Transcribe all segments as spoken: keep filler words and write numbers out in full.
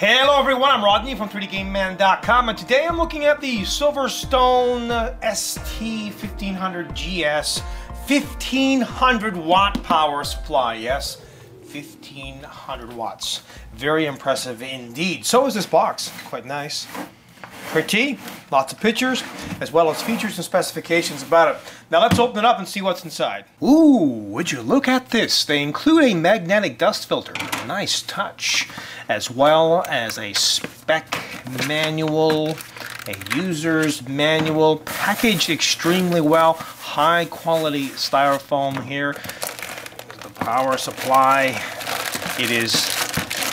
Hello everyone, I'm Rodney from three D Game Man dot com, and today I'm looking at the Silverstone S T fifteen hundred G S fifteen hundred watt power supply. Yes, fifteen hundred watts. Very impressive indeed. So is this box. Quite nice. Pretty. Lots of pictures, as well as features and specifications about it. Now let's open it up and see what's inside. Ooh, would you look at this. They include a magnetic dust filter. Nice touch. As well as a spec manual, a user's manual, packaged extremely well. High quality styrofoam here. The power supply, it is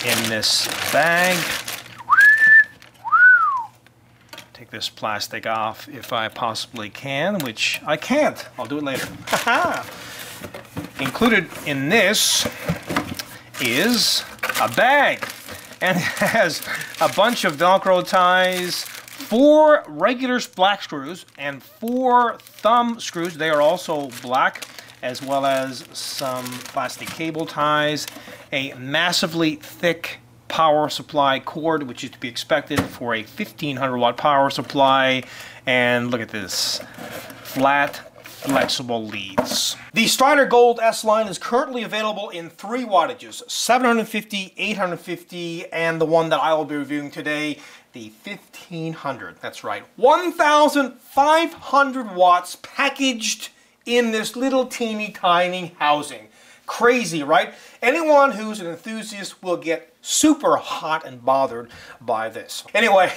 in this bag. Take this plastic off if I possibly can, which I can't. I'll do it later. Included in this is a bag, and it has a bunch of Velcro ties, four regular black screws, and four thumb screws. They are also black, as well as some plastic cable ties, a massively thick power supply cord, which is to be expected for a fifteen hundred watt power supply, and look at this, flat flexible leads. The Strider Gold S line is currently available in three wattages, seven hundred fifty, eight hundred fifty, and the one that I will be reviewing today, the fifteen hundred. That's right, fifteen hundred watts packaged in this little teeny tiny housing. Crazy, right? Anyone who's an enthusiast will get super hot and bothered by this. Anyway,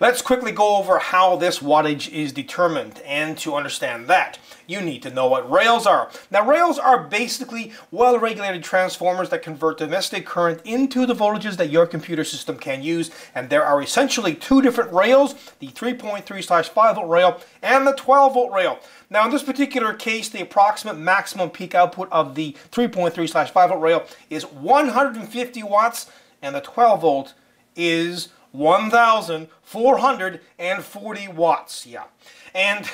let's quickly go over how this wattage is determined, and to understand that, you need to know what rails are. Now, rails are basically well-regulated transformers that convert domestic current into the voltages that your computer system can use, and there are essentially two different rails, the three point three slash five volt rail and the twelve volt rail. Now, in this particular case, the approximate maximum peak output of the three point three slash five volt rail is one hundred fifty watts, and the twelve volt is one thousand four hundred forty watts, yeah. And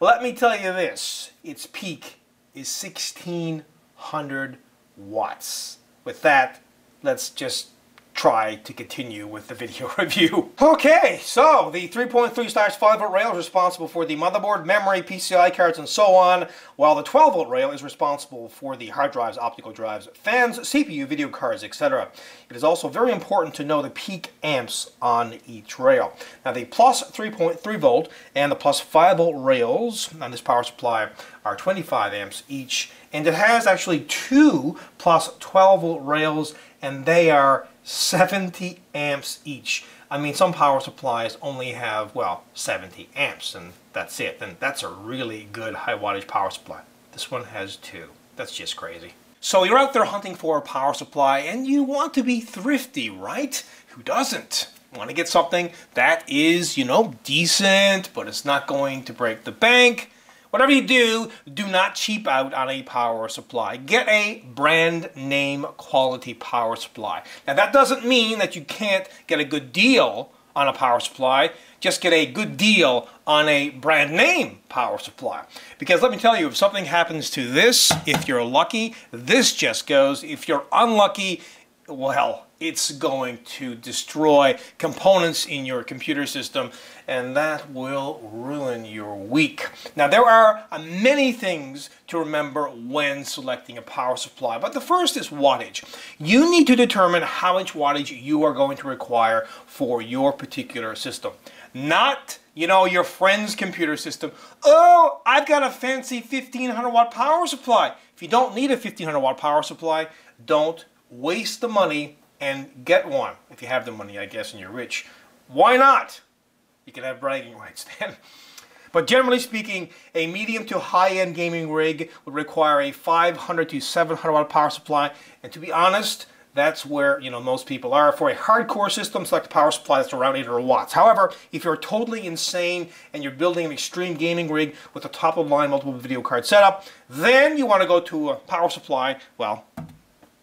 let me tell you this, its peak is sixteen hundred watts. With that, let's just try to continue with the video review. Okay, so the three point three slash five volt rail is responsible for the motherboard, memory, P C I cards, and so on, while the twelve volt rail is responsible for the hard drives, optical drives, fans, C P U, video cards, et cetera. It is also very important to know the peak amps on each rail. Now, the plus three point three volt and the plus five volt rails on this power supply are twenty-five amps each, and it has actually two plus twelve volt rails, and they are seventy amps each. I mean, some power supplies only have, well, seventy amps, and that's it. And that's a really good high wattage power supply. This one has two. That's just crazy. So you're out there hunting for a power supply, and you want to be thrifty, right? Who doesn't? Want to get something that is, you know, decent, but it's not going to break the bank. Whatever you do, do not cheap out on a power supply. Get a brand name quality power supply. Now, that doesn't mean that you can't get a good deal on a power supply. Just get a good deal on a brand name power supply. Because let me tell you, if something happens to this, if you're lucky, this just goes. If you're unlucky, well, it's going to destroy components in your computer system, and that will ruin your week. Now, there are many things to remember when selecting a power supply, but the first is wattage. You need to determine how much wattage you are going to require for your particular system. Not, you know, your friend's computer system. Oh, I've got a fancy fifteen hundred watt power supply. If you don't need a fifteen hundred watt power supply, don't waste the money and get one. If you have the money, I guess, and you're rich, why not? You can have bragging rights then. But generally speaking, a medium to high-end gaming rig would require a five hundred to seven hundred watt power supply, and to be honest, that's where, you know, most people are. For a hardcore system, select a power supply that's around eight hundred watts. However, if you're totally insane and you're building an extreme gaming rig with a top-of-the-line multiple video card setup, then you want to go to a power supply, well,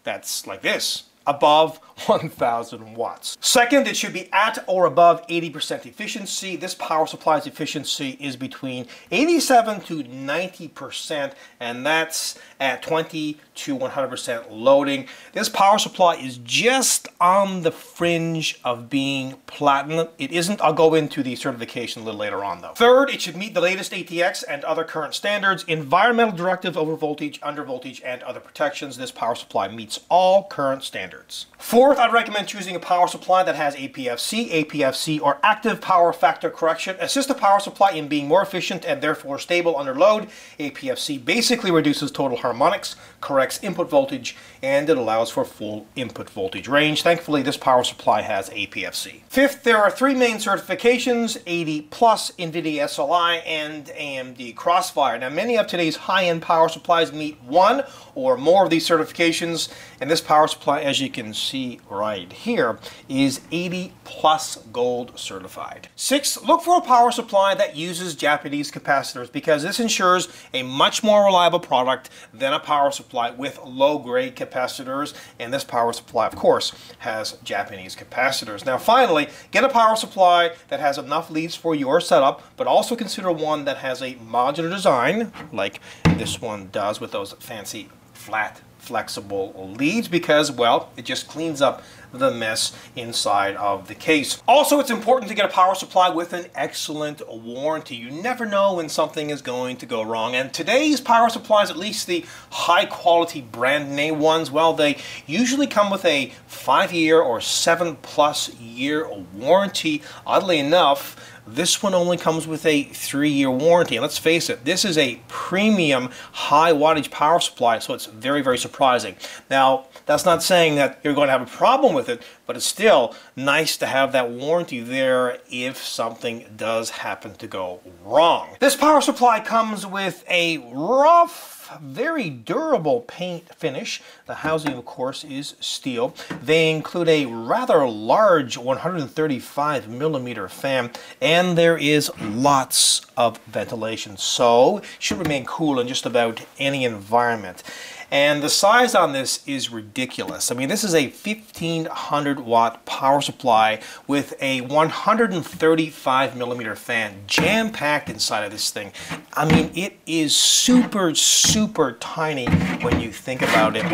that's like this, above one thousand watts. Second, it should be at or above eighty percent efficiency. This power supply's efficiency is between eighty-seven to ninety percent, and that's at twenty to one hundred percent loading. This power supply is just on the fringe of being platinum. It isn't. I'll go into the certification a little later on though. Third, it should meet the latest A T X and other current standards, environmental directive over voltage, under voltage, and other protections. This power supply meets all current standards. Fourth, I'd recommend choosing a power supply that has A P F C, A P F C, or active power factor correction. Assist the power supply in being more efficient and therefore stable under load. A P F C basically reduces total harmonics, corrects input voltage, and it allows for full input voltage range. Thankfully, this power supply has A P F C. Fifth, there are three main certifications, eighty plus, NVIDIA S L I, and A M D Crossfire. Now, many of today's high-end power supplies meet one or more of these certifications, and this power supply, as you can see right here, is eighty plus gold certified. Sixth, look for a power supply that uses Japanese capacitors, because this ensures a much more reliable product than a power supply with low-grade capacitors, and this power supply, of course, has Japanese capacitors. Now, finally, get a power supply that has enough leads for your setup, but also consider one that has a modular design, like this one does, with those fancy flat flexible leads, because, well, it just cleans up the mess inside of the case. Also, it's important to get a power supply with an excellent warranty. You never know when something is going to go wrong, and today's power supplies, at least the high quality brand name ones, well, they usually come with a five year or seven plus year warranty. Oddly enough, this one only comes with a three year warranty. And let's face it, this is a premium high wattage power supply, so it's very, very surprising. Now, that's not saying that you're going to have a problem with it, but it's still nice to have that warranty there if something does happen to go wrong. This power supply comes with a rough, very durable paint finish. The housing, of course, is steel. They include a rather large one hundred thirty-five millimeter fan, and there is lots of ventilation, so it should remain cool in just about any environment. And the size on this is ridiculous. I mean, this is a fifteen hundred watt power supply with a one hundred thirty-five millimeter fan jam-packed inside of this thing. I mean, it is super, super tiny when you think about it.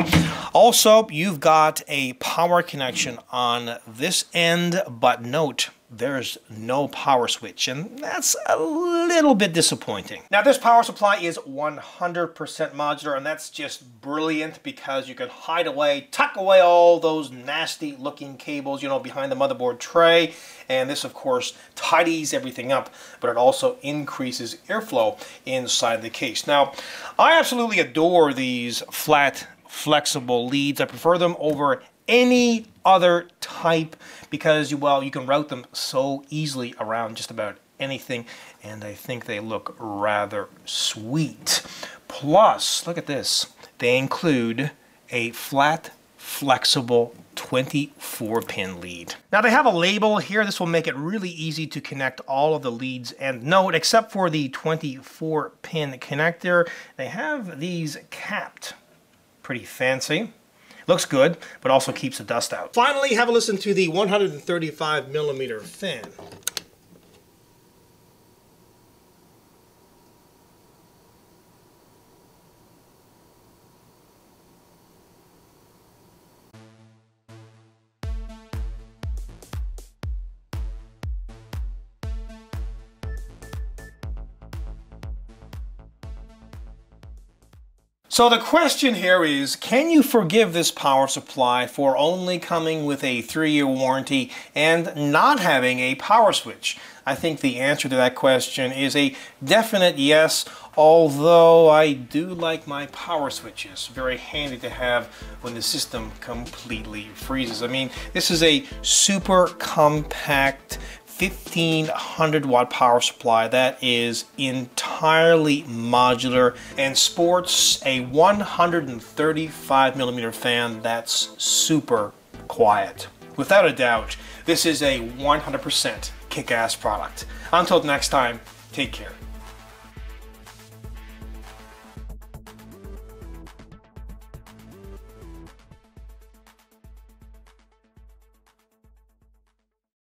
Also, you've got a power connection on this end, but note, there's no power switch, and that's a little bit disappointing. Now, this power supply is one hundred percent modular, and that's just brilliant because you can hide away, tuck away all those nasty looking cables, you know, behind the motherboard tray. And this, of course, tidies everything up, but it also increases airflow inside the case. Now, I absolutely adore these flat, flexible leads. I prefer them over any other type because, well, you can route them so easily around just about anything, and I think they look rather sweet. Plus, look at this. They include a flat, flexible twenty-four pin lead. Now, they have a label here. This will make it really easy to connect all of the leads, and note, except for the twenty-four pin connector, they have these capped. Pretty fancy. Looks good, but also keeps the dust out. Finally, have a listen to the one hundred thirty-five millimeter fan. So the question here is, can you forgive this power supply for only coming with a three year warranty and not having a power switch? I think the answer to that question is a definite yes, although I do like my power switches. Very handy to have when the system completely freezes. I mean, this is a super compact fifteen hundred watt power supply that is entirely modular and sports a one hundred thirty-five millimeter fan that's super quiet. Without a doubt, this is a one hundred percent kick-ass product. Until next time, take care.